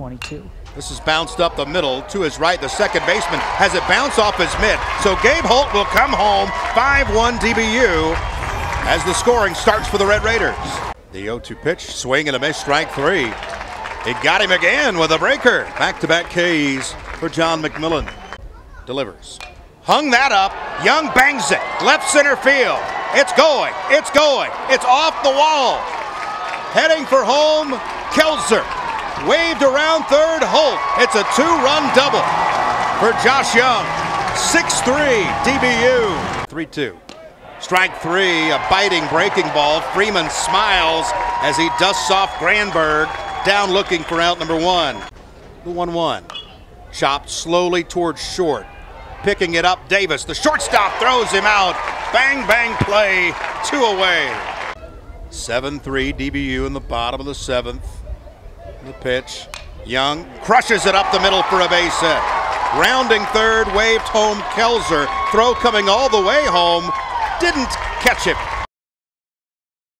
22. This is bounced up the middle to his right. The second baseman has it bounce off his mid. So Gabe Holt will come home. 5-1 DBU as the scoring starts for the Red Raiders. The 0-2 pitch, swing and a miss, strike three. It got him again with a breaker. Back-to-back Ks for John McMillan. Delivers. Hung that up. Young bangs it. Left center field. It's going. It's going. It's off the wall. Heading for home, Kelzer. Waved around third, Holt. It's a two-run double for Josh Young. 6-3 DBU. 3-2. Strike three, a biting breaking ball. Freeman smiles as he dusts off Granberg. Down looking for out number one. The 1-1. Chopped slowly towards short. Picking it up, Davis. The shortstop throws him out. Bang, bang play. Two away. 7-3 DBU in the bottom of the seventh. The pitch, Young crushes it up the middle for a base hit. Rounding third, waved home Kelzer. Throw coming all the way home, didn't catch him.